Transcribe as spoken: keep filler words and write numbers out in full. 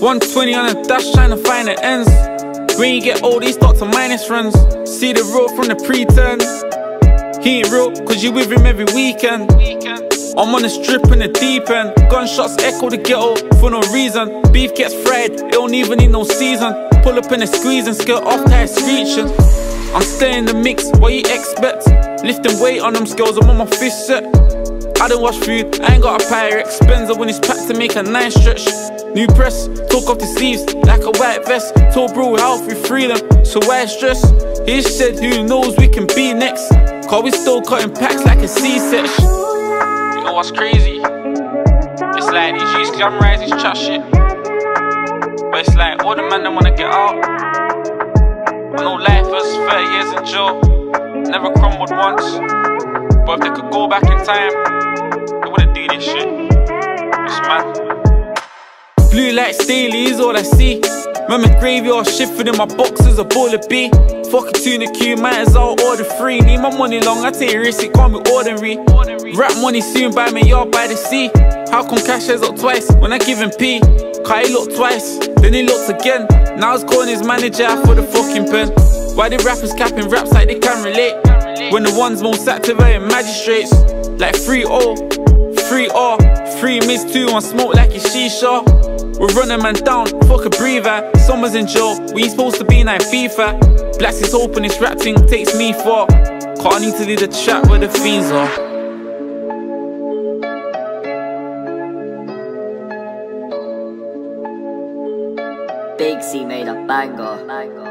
one twenty on a dash, trying to find the ends. When you get old, they start to minus runs. See the real from the pretense. He ain't real, cause you with him every weekend. I'm on the strip in the deep end. Gunshots echo the ghetto for no reason. Beef gets fried, it don't even need no season. Pull up in the squeeze and skirt off to his screeching. I'm staying in the mix, what you expect? Lifting weight on them scales, I'm on my fish set. I don't wash food, I ain't got a pyre expenser. When it's packed to make a nice stretch. New press, talk off the sleeves, like a white vest. Told bro health with freedom, so why stress? He said, who knows, we can be next. Cause we still cutting packs like a C-section. You know what's crazy? It's like these youths glamorize this chat shit, but it's like all the man that wanna get out. I know life was thirty years in jail, never crumbled once. But if they could go back in time, this shit. It's mad. Blue like Staley is all I see. Remember graveyard shifting in my boxes, a ball of B. Fuck a tuna Q, might as well order free. Need my money long, I take a risk, it can't be ordinary. Rap money soon, buy me yard by the sea. How come cash heads up twice when I give him P? Cause he looked twice, then he looked again. Now he's calling his manager for the fucking pen. Why the rappers capping raps like they can relate? When the ones most active are in magistrates. Like three oh. three R, three mids, two on smoke like a shisha. We're running man down, fuck a breather. Summer's in jail, we ain't supposed to be in FIFA. Blacks is open, this rap thing takes me far. Cause I need to leave the trap where the fiends are. Big C made a banger.